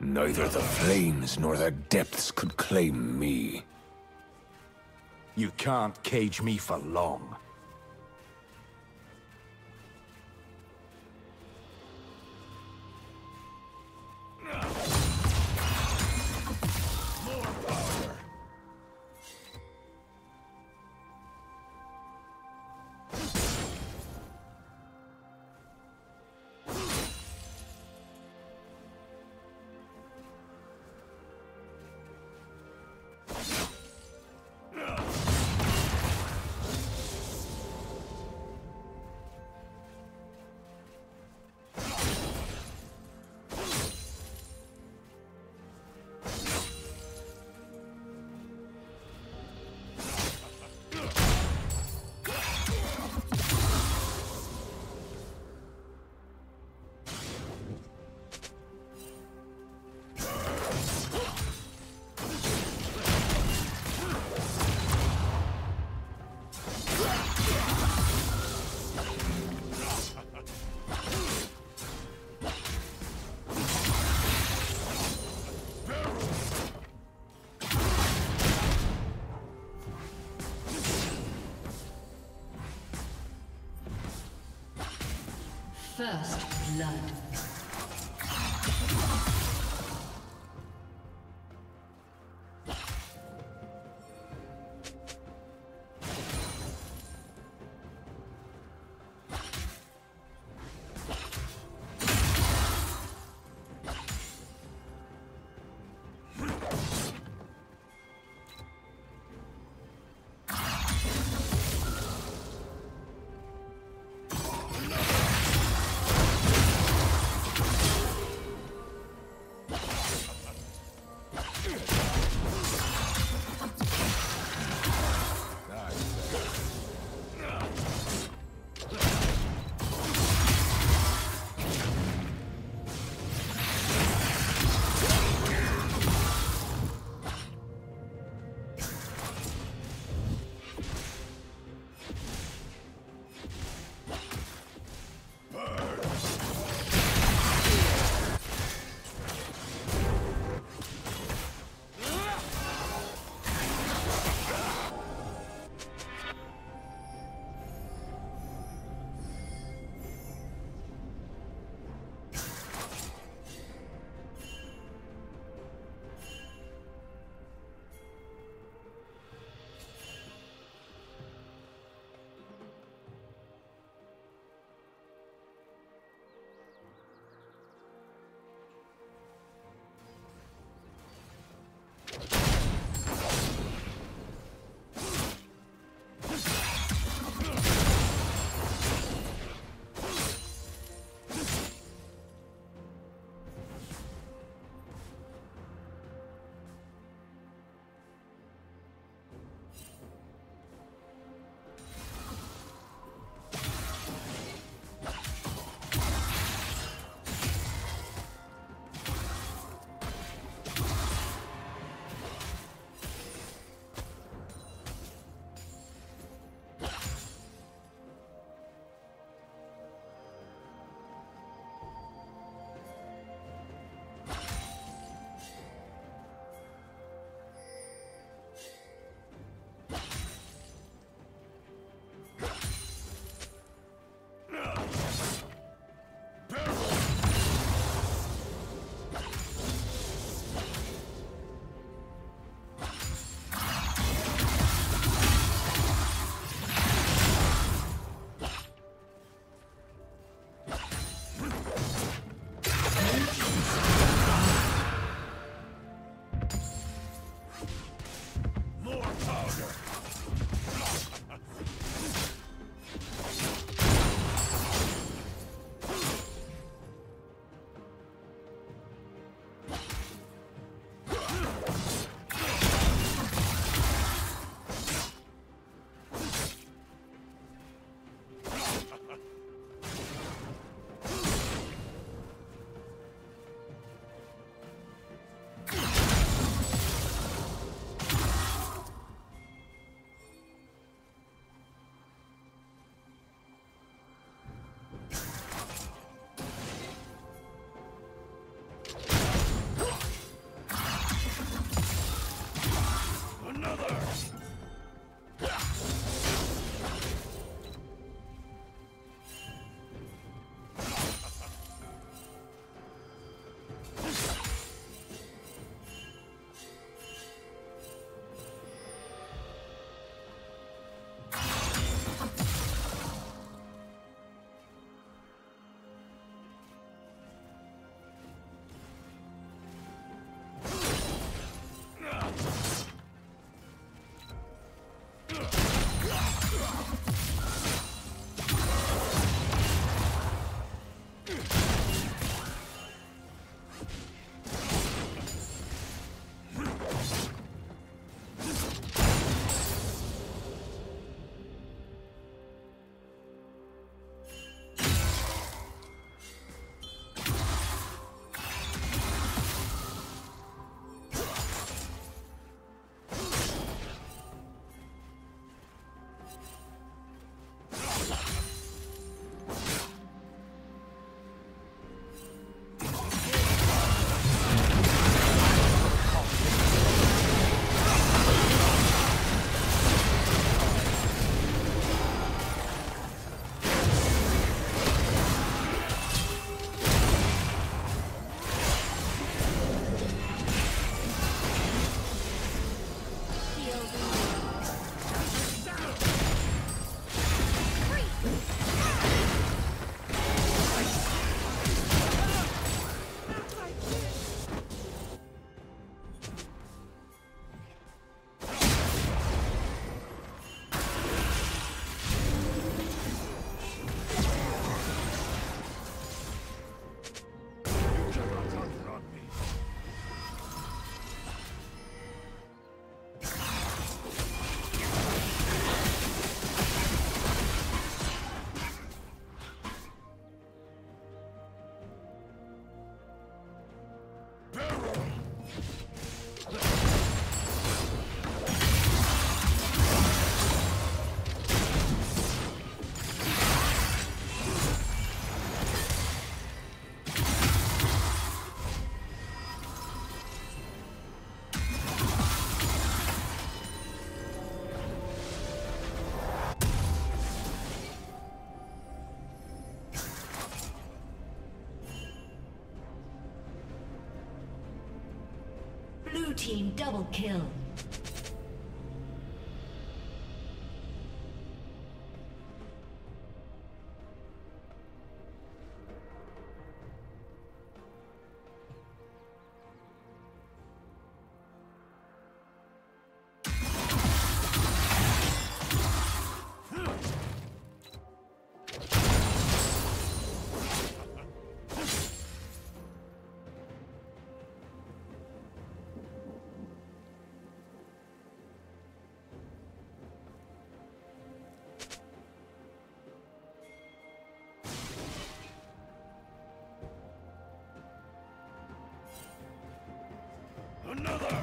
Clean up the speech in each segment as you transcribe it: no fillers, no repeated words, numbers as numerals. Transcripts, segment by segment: Neither the flames nor the depths could claim me. You can't cage me for long. First blood. Blue team double kill. Another!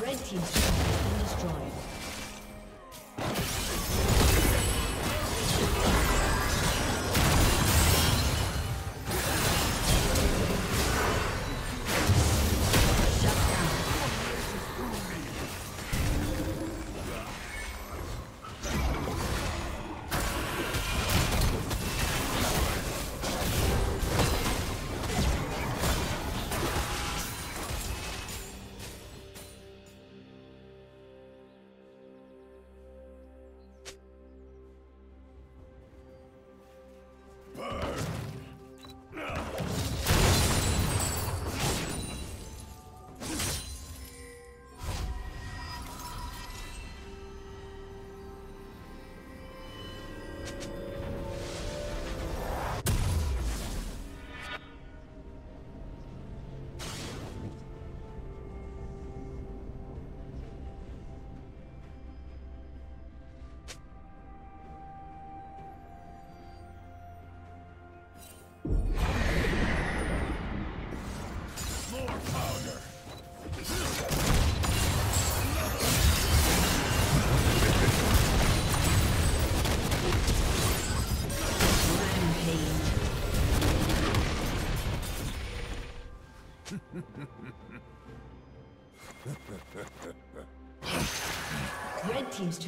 Red team's turret has been destroyed. Red team's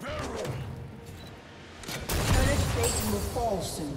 Barrel. Turret plate will fall soon.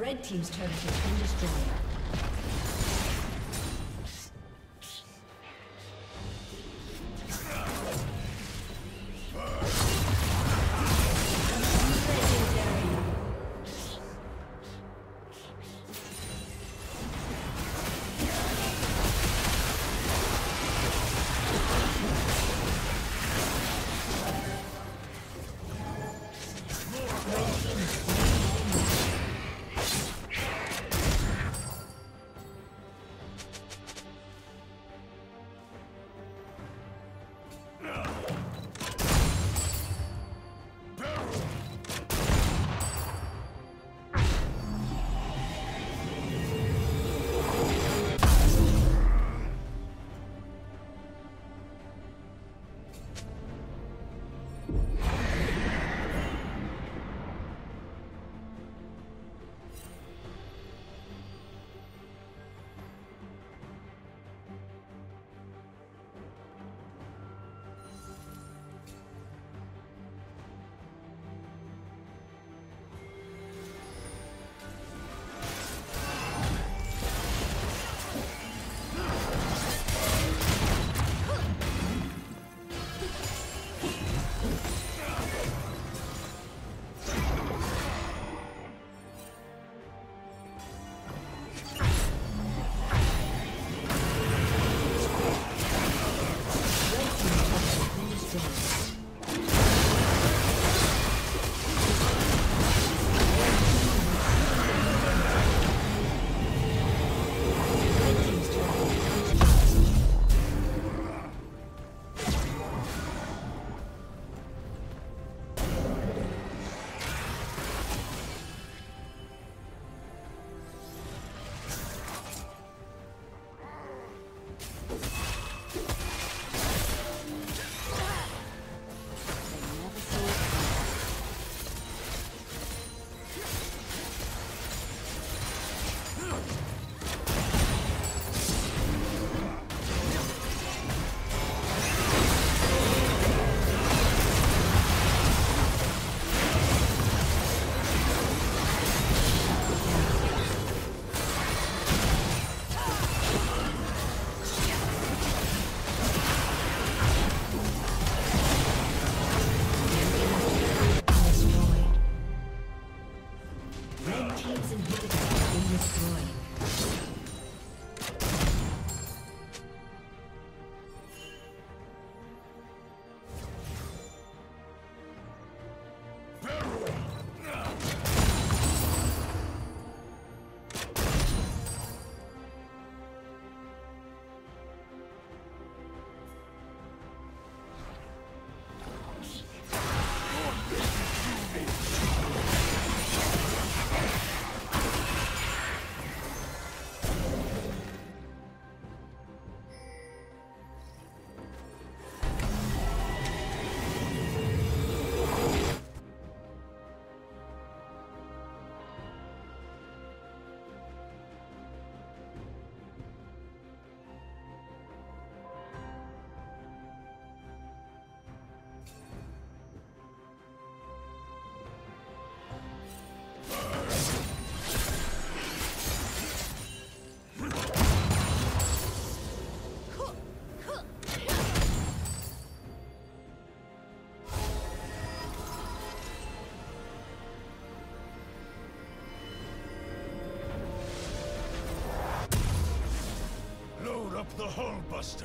Red team's turret has been destroyed. The Hull Buster.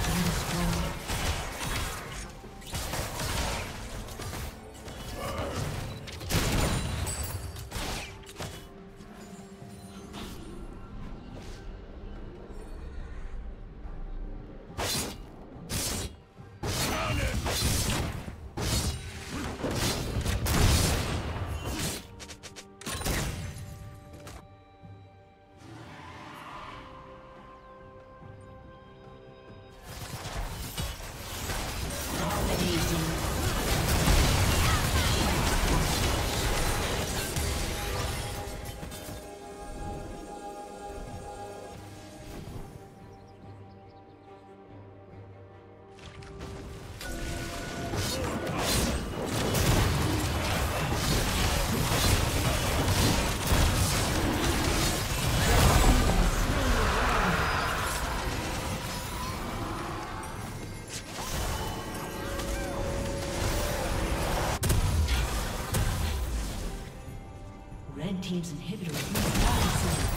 been destroyed. Team's inhibitor is not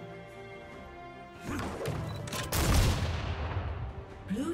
Blue